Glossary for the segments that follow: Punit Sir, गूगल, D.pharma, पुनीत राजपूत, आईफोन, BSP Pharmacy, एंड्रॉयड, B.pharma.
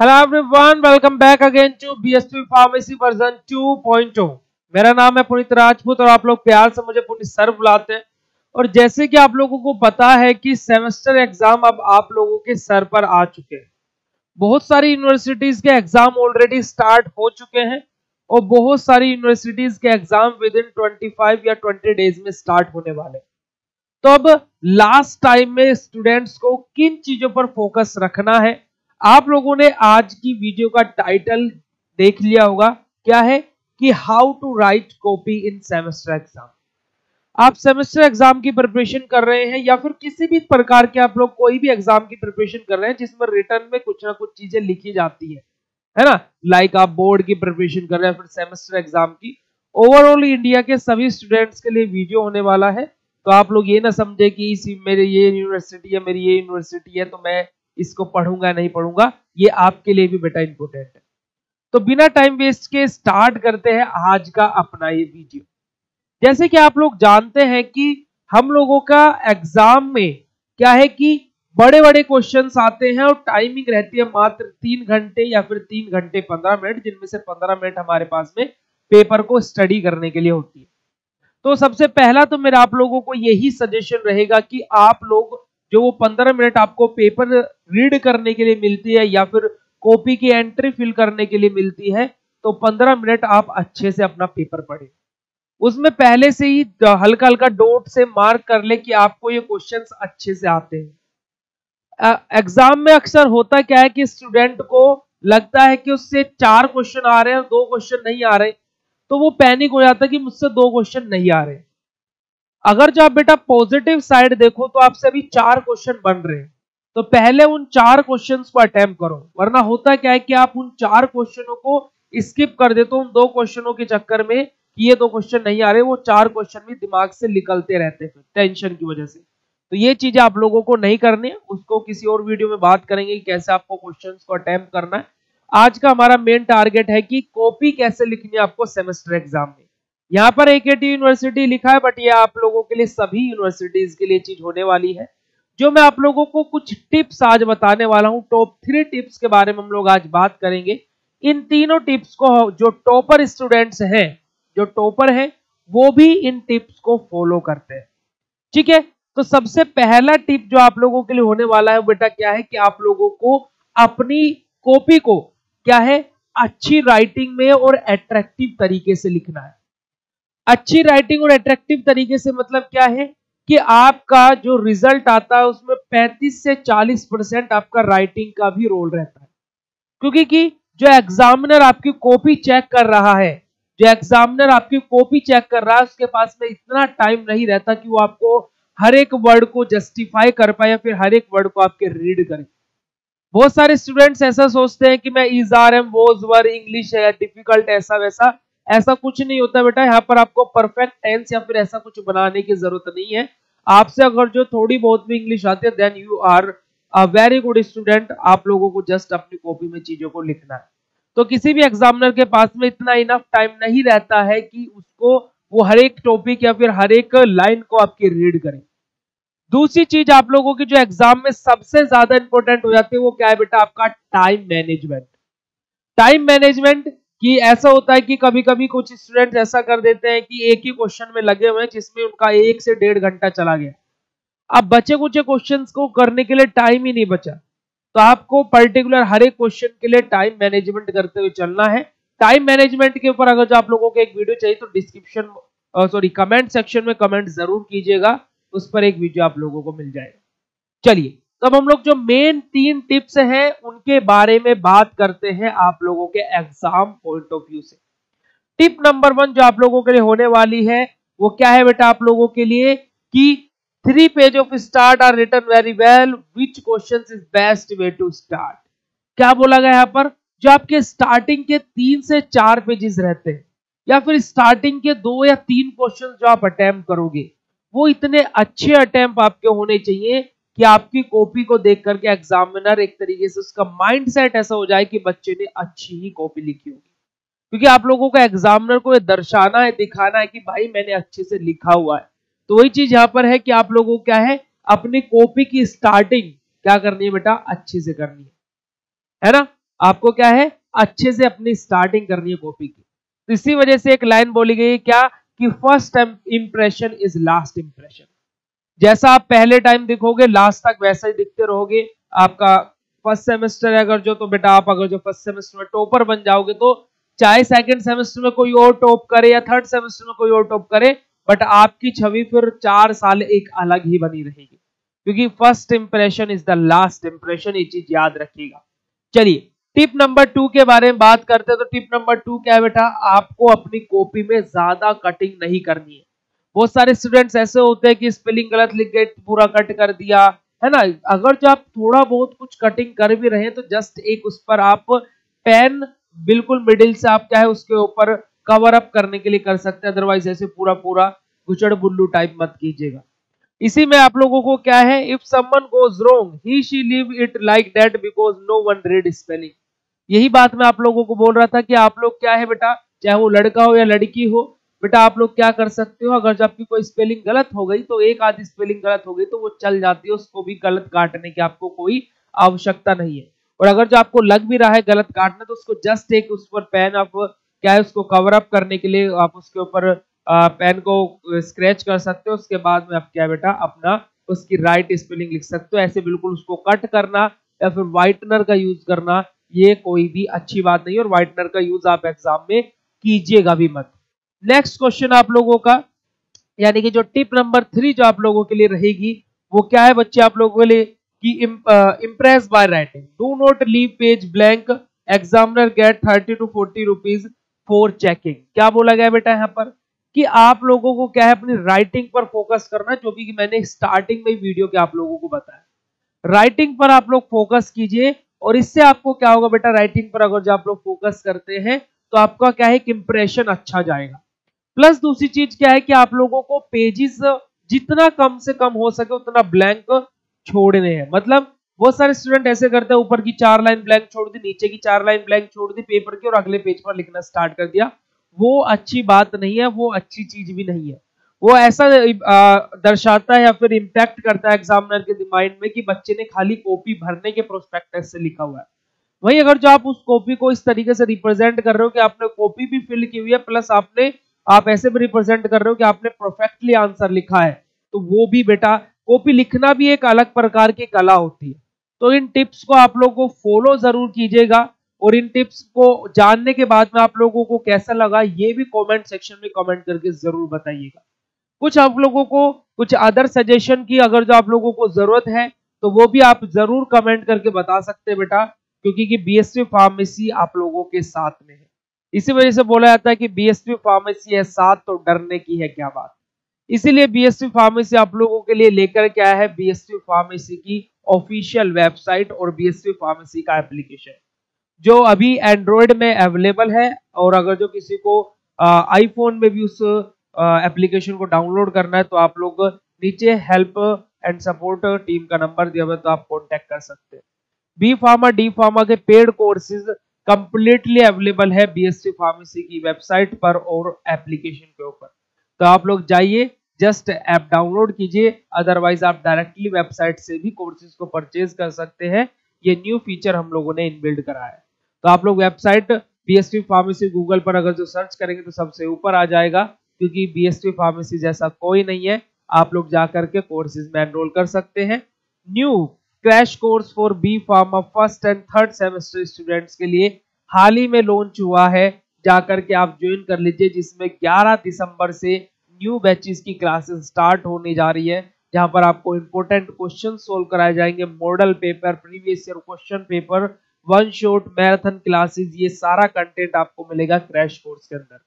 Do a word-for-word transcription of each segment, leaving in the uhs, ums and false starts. Hello everyone, welcome back again to BSP pharmacy version two point O. मेरा नाम है पुनीत राजपूत और आप लोग प्यार से मुझे पुनीत सर बुलाते हैं। और जैसे कि आप लोगों को पता है कि सेमेस्टर एग्जाम अब आप लोगों के सर पर आ चुके हैं। बहुत सारी यूनिवर्सिटीज के एग्जाम ऑलरेडी स्टार्ट हो चुके हैं और बहुत सारी यूनिवर्सिटीज के exam with in twenty five या ट्वेंटी डेज में स्टार्ट होने वाले। तो अब लास्ट टाइम में स्टूडेंट्स को किन चीजों पर फोकस रखना है, आप लोगों ने आज की वीडियो का टाइटल देख लिया होगा। क्या है कि how to write copy in semester exam. आप सेमेस्टर एग्जाम की प्रिपरेशन कर रहे हैं या फिर किसी भी प्रकार के आप लोग कोई भी एग्जाम की प्रिपरेशन कर रहे हैं जिसमें रिटर्न में कुछ ना कुछ चीजें लिखी जाती है, है ना। लाइक आप बोर्ड की प्रिपरेशन कर रहे हैं, फिर सेमेस्टर एग्जाम की। ओवरऑल इंडिया के सभी स्टूडेंट्स के लिए वीडियो होने वाला है, तो आप लोग ये ना समझे कि इसी मेरे ये यूनिवर्सिटी है, मेरी ये यूनिवर्सिटी है तो मैं इसको पढ़ूंगा नहीं पढ़ूंगा। ये आपके लिए भी बेटा इंपोर्टेंट है। तो बिना टाइम वेस्ट के स्टार्ट करते हैं आज का अपना ये वीडियो। जैसे कि आप लोग जानते हैं कि हम लोगों का एग्जाम में क्या है कि बड़े बड़े क्वेश्चंस आते हैं और टाइमिंग रहती है मात्र तीन घंटे या फिर तीन घंटे पंद्रह मिनट, जिनमें से पंद्रह मिनट हमारे पास में पेपर को स्टडी करने के लिए होती है। तो सबसे पहला तो मेरा आप लोगों को यही सजेशन रहेगा कि आप लोग जो वो पंद्रह मिनट आपको पेपर रीड करने के लिए मिलती है या फिर कॉपी की एंट्री फिल करने के लिए मिलती है, तो पंद्रह मिनट आप अच्छे से अपना पेपर पढ़ें। उसमें पहले से ही हल्का हल्का डॉट से मार्क कर ले कि आपको ये क्वेश्चंस अच्छे से आते हैं। एग्जाम में अक्सर होता क्या है कि स्टूडेंट को लगता है कि उससे चार क्वेश्चन आ रहे हैं और दो क्वेश्चन नहीं आ रहे, तो वो पैनिक हो जाता है कि मुझसे दो क्वेश्चन नहीं आ रहे। अगर जो आप बेटा पॉजिटिव साइड देखो तो आपसे अभी चार क्वेश्चन बन रहे हैं, तो पहले उन चार क्वेश्चंस को अटेम्प्ट करो। वरना होता क्या है कि आप उन चार क्वेश्चनों को स्किप कर देते हो उन दो क्वेश्चनों के चक्कर में कि ये दो क्वेश्चन नहीं आ रहे, वो चार क्वेश्चन भी दिमाग से निकलते रहते हैं टेंशन की वजह से। तो ये चीजें आप लोगों को नहीं करनी है, उसको किसी और वीडियो में बात करेंगे कि कैसे आपको क्वेश्चन को अटेम्प्ट करना है। आज का हमारा मेन टारगेट है कि कॉपी कैसे लिखनी है आपको सेमेस्टर एग्जाम में। यहाँ पर एक एटी यूनिवर्सिटी लिखा है, बट ये आप लोगों के लिए सभी यूनिवर्सिटीज के लिए चीज होने वाली है। जो मैं आप लोगों को कुछ टिप्स आज बताने वाला हूँ, टॉप थ्री टिप्स के बारे में हम लोग आज बात करेंगे। इन तीनों टिप्स को जो टॉपर स्टूडेंट्स हैं, जो टॉपर हैं, वो भी इन टिप्स को फॉलो करते हैं, ठीक है। तो सबसे पहला टिप जो आप लोगों के लिए होने वाला है बेटा क्या है कि आप लोगों को अपनी कॉपी को क्या है अच्छी राइटिंग में और अट्रैक्टिव तरीके से लिखना है। अच्छी राइटिंग और अट्रैक्टिव तरीके से मतलब क्या है कि आपका जो रिजल्ट आता है उसमें पैंतीस से चालीस परसेंट आपका राइटिंग का भी रोल रहता है, क्योंकि कि जो एग्जामिनर आपकी कॉपी चेक कर रहा है जो एग्जामिनर आपकी कॉपी चेक कर रहा है उसके पास में इतना टाइम नहीं रहता कि वो आपको हर एक वर्ड को जस्टिफाई कर पाए या फिर हर एक वर्ड को आपके रीड करे। बहुत सारे स्टूडेंट्स ऐसा सोचते हैं कि मैं is are am was were English है डिफिकल्ट ऐसा वैसा, ऐसा कुछ नहीं होता बेटा। यहाँ पर आपको परफेक्ट टेंस या फिर ऐसा कुछ बनाने की जरूरत नहीं है। आपसे अगर जो थोड़ी बहुत भी इंग्लिश आती है then you are a very good student. आप लोगों को जस्ट अपनी कॉपी में चीजों को लिखना है। तो किसी भी एग्जामिनर के पास में इतना इनफ टाइम नहीं रहता है कि उसको वो हर एक टॉपिक या फिर हर एक लाइन को आपकी रीड करें। दूसरी चीज आप लोगों की जो एग्जाम में सबसे ज्यादा इंपॉर्टेंट हो जाती है वो क्या है बेटा, आपका टाइम मैनेजमेंट। टाइम मैनेजमेंट कि ऐसा होता है कि कभी कभी कुछ स्टूडेंट्स ऐसा कर देते हैं कि एक ही क्वेश्चन में लगे हुए हैं जिसमें उनका एक से डेढ़ घंटा चला गया। अब बचे कुछ क्वेश्चंस को करने के लिए टाइम ही नहीं बचा, तो आपको पर्टिकुलर हर एक क्वेश्चन के लिए टाइम मैनेजमेंट करते हुए चलना है। टाइम मैनेजमेंट के ऊपर अगर जो आप लोगों को एक वीडियो चाहिए तो डिस्क्रिप्शन सॉरी कमेंट सेक्शन में कमेंट जरूर कीजिएगा, उस पर एक वीडियो आप लोगों को मिल जाएगा। चलिए तब हम लोग जो मेन तीन टिप्स हैं उनके बारे में बात करते हैं आप लोगों के एग्जाम पॉइंट ऑफ व्यू से। टिप नंबर वन जो आप लोगों के लिए होने वाली है वो क्या है बेटा आप लोगों के लिए कि three page of start are written very well which questions is best way to start. क्या बोला गया यहाँ पर, जो आपके स्टार्टिंग के तीन से चार पेजेस रहते हैं या फिर स्टार्टिंग के दो या तीन क्वेश्चन जो आप अटेम्प्ट करोगे वो इतने अच्छे अटेम्प्ट आपके होने चाहिए कि आपकी कॉपी को देख करके एग्जामिनर एक तरीके से उसका माइंडसेट ऐसा हो जाए कि बच्चे ने अच्छी ही कॉपी लिखी होगी। क्योंकि आप लोगों का एग्जामिनर को ये दर्शाना है, दिखाना है कि भाई मैंने अच्छे से लिखा हुआ है। तो वही चीज यहाँ पर है कि आप लोगों को क्या है अपनी कॉपी की स्टार्टिंग क्या करनी है बेटा अच्छे से करनी है, है ना। आपको क्या है, अच्छे से अपनी स्टार्टिंग करनी है कॉपी की। तो इसी वजह से एक लाइन बोली गई क्या कि first impression is last impression. जैसा आप पहले टाइम दिखोगे लास्ट तक वैसा ही दिखते रहोगे। आपका फर्स्ट सेमेस्टर है अगर जो, तो बेटा आप अगर जो फर्स्ट सेमेस्टर में टॉपर बन जाओगे तो चाहे सेकंड सेमेस्टर में कोई और टॉप करे या थर्ड सेमेस्टर में कोई और टॉप करे, बट आपकी छवि फिर चार साल एक अलग ही बनी रहेगी, क्योंकि first impression is the last impression. ये चीज याद रखिएगा। चलिए टिप नंबर टू के बारे में बात करते हैं। तो टिप नंबर टू क्या है बेटा, आपको अपनी कॉपी में ज्यादा कटिंग नहीं करनी है। बहुत सारे स्टूडेंट्स ऐसे होते हैं कि स्पेलिंग गलत लिख गए, पूरा कट कर दिया, है ना। अगर जो आप थोड़ा बहुत कुछ कटिंग कर भी रहे हैं तो जस्ट एक उस पर आप पेन बिल्कुल मिडिल से आप क्या है उसके ऊपर कवर अप करने के लिए कर सकते हैं, अदरवाइज ऐसे पूरा पूरा गुचड़ बुल्लू टाइप मत कीजिएगा। इसी में आप लोगों को क्या है, if someone goes wrong he she leave it like that because no one read spelling. यही बात मैं आप लोगों को बोल रहा था कि आप लोग क्या है बेटा, चाहे वो लड़का हो या लड़की हो, बेटा आप लोग क्या कर सकते हो, अगर जबकि कोई स्पेलिंग गलत हो गई तो एक आधी स्पेलिंग गलत हो गई तो वो चल जाती है, उसको भी गलत काटने की आपको कोई आवश्यकता नहीं है। और अगर जो आपको लग भी रहा है गलत काटना तो उसको जस्ट एक उस पर पेन आप क्या है उसको कवर अप करने के लिए आप उसके ऊपर पेन को स्क्रैच कर सकते हो। उसके बाद में आप क्या बेटा अपना उसकी राइट स्पेलिंग लिख सकते हो। ऐसे बिल्कुल उसको कट करना या फिर व्हाइटनर का यूज करना ये कोई भी अच्छी बात नहीं है, और व्हाइटनर का यूज आप एग्जाम में कीजिएगा भी मत। नेक्स्ट क्वेश्चन आप लोगों का यानी कि जो टिप नंबर थ्री जो आप लोगों के लिए रहेगी वो क्या है बच्चे आप लोगों के लिए कि impress by writing, do not leave page blank, examiner get thirty to forty rupees for checking. क्या बोला गया बेटा यहाँ पर कि आप लोगों को क्या है अपनी राइटिंग पर फोकस करना, जो भी मैंने स्टार्टिंग में वीडियो के आप लोगों को बताया। राइटिंग पर आप लोग फोकस कीजिए और इससे आपको क्या होगा बेटा, राइटिंग पर अगर जो आप लोग फोकस करते हैं तो आपका क्या है इंप्रेशन अच्छा जाएगा। प्लस दूसरी चीज क्या है कि आप लोगों को पेजेस जितना कम से कम हो सके उतना ब्लैंक छोड़ने हैं। मतलब बहुत सारे स्टूडेंट ऐसे करते हैं, ऊपर की चार लाइन ब्लैंक छोड़ दी, नीचे की चार लाइन ब्लैंक छोड़ दी पेपर की और अगले पेज पर लिखना स्टार्ट कर दिया। वो अच्छी बात नहीं है, वो अच्छी चीज भी नहीं है। वो ऐसा दर्शाता है या फिर इम्पैक्ट करता है एग्जामिनर के माइंड में कि बच्चे ने खाली कॉपी भरने के प्रोस्पेक्टस से लिखा हुआ है। वहीं अगर जो आप उस कॉपी को इस तरीके से रिप्रेजेंट कर रहे हो कि आपने कॉपी भी फिल की हुई है, प्लस आपने आप ऐसे भी रिप्रेजेंट कर रहे हो कि आपने परफेक्टली आंसर लिखा है, तो वो भी बेटा कॉपी लिखना भी एक अलग प्रकार की कला होती है। तो इन टिप्स को आप लोगों को फॉलो जरूर कीजिएगा और इन टिप्स को जानने के बाद में आप लोगों को कैसा लगा ये भी कमेंट सेक्शन में कमेंट करके जरूर बताइएगा। कुछ आप लोगों को कुछ अदर सजेशन की अगर जो आप लोगों को जरूरत है तो वो भी आप जरूर कमेंट करके बता सकते हैं बेटा, क्योंकि कि बीएसपी फार्मेसी आप लोगों के साथ में है। इसी वजह से बोला जाता है कि बीएसपी फार्मेसी है साथ तो डरने की है क्या बात। इसीलिए बीएसपी फार्मेसी आप लोगों के लिए लेकर क्या है, बीएसपी फार्मेसी की ऑफिशियल वेबसाइट और बीएसपी फार्मेसी का एप्लीकेशन जो अभी एंड्रॉयड में अवेलेबल है, और अगर जो किसी को आईफोन में भी उस एप्लीकेशन को डाउनलोड करना है तो आप लोग नीचे हेल्प एंड सपोर्ट टीम का नंबर दिया हुआ है तो आप कॉन्टेक्ट कर सकते हैं। बी फार्मा डी फार्मा के पेड कोर्सेज कंप्लीटली अवेलेबल है बीएसपी फार्मेसी की वेबसाइट पर और एप्लीकेशन के ऊपर, तो आप लोग जाइए जस्ट ऐप डाउनलोड कीजिए, अदरवाइज आप डायरेक्टली वेबसाइट से भी कोर्सेज को परचेज कर सकते हैं। ये न्यू फीचर हम लोगों ने इनबिल्ड करा है। तो आप लोग वेबसाइट बीएसपी फार्मेसी गूगल पर अगर जो सर्च करेंगे तो सबसे ऊपर आ जाएगा, क्योंकि बीएसपी फार्मेसी जैसा कोई नहीं है। आप लोग जाकर के कोर्सेज में एनरोल कर सकते हैं। New crash course for B pharma first and third semester students के लिए हाल ही में लॉन्च हुआ है, जाकर के आप ज्वाइन कर लीजिए, जिसमें ग्यारह दिसंबर से न्यू बैचेस की क्लासेस स्टार्ट होने जा रही है, जहां पर आपको इंपॉर्टेंट क्वेश्चन सोल्व कराए जाएंगे, model paper, previous year question paper, one shot, marathon classes, ये सारा कंटेंट आपको मिलेगा क्रैश कोर्स के अंदर।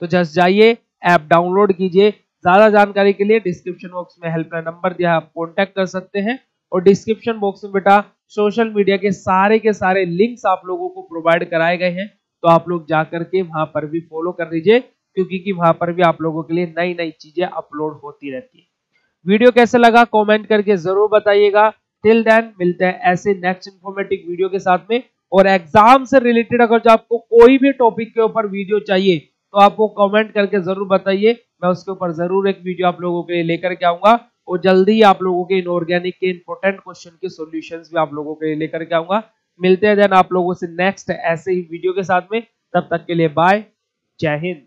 तो जस्ट जाइए ऐप डाउनलोड कीजिए। ज्यादा जानकारी के लिए डिस्क्रिप्शन बॉक्स में हेल्पलाइन नंबर दिया है, आप कॉन्टेक्ट कर सकते हैं। और डिस्क्रिप्शन बॉक्स में बेटा सोशल मीडिया के सारे के सारे लिंक्स आप लोगों को प्रोवाइड कराए गए हैं, तो आप लोग जाकर के वहां पर भी फॉलो कर लीजिए, क्योंकि कि वहां पर भी आप लोगों के लिए नई नई चीजें अपलोड होती रहती है। वीडियो कैसा लगा कमेंट करके जरूर बताइएगा। टिल देन मिलते हैं ऐसे नेक्स्ट इंफॉर्मेटिव वीडियो के साथ में। और एग्जाम से रिलेटेड अगर जो आपको कोई भी टॉपिक के ऊपर वीडियो चाहिए तो आपको कमेंट करके जरूर बताइए, मैं उसके ऊपर जरूर एक वीडियो आप लोगों के लिए लेकर के आऊंगा। और जल्दी ही आप लोगों के इनऑर्गेनिक के इंपॉर्टेंट क्वेश्चन के सॉल्यूशंस भी आप लोगों के लिए लेकर के आऊंगा। मिलते हैं देन आप लोगों से नेक्स्ट ऐसे ही वीडियो के साथ में, तब तक के लिए बाय, जय हिंद।